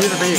Hear the baby.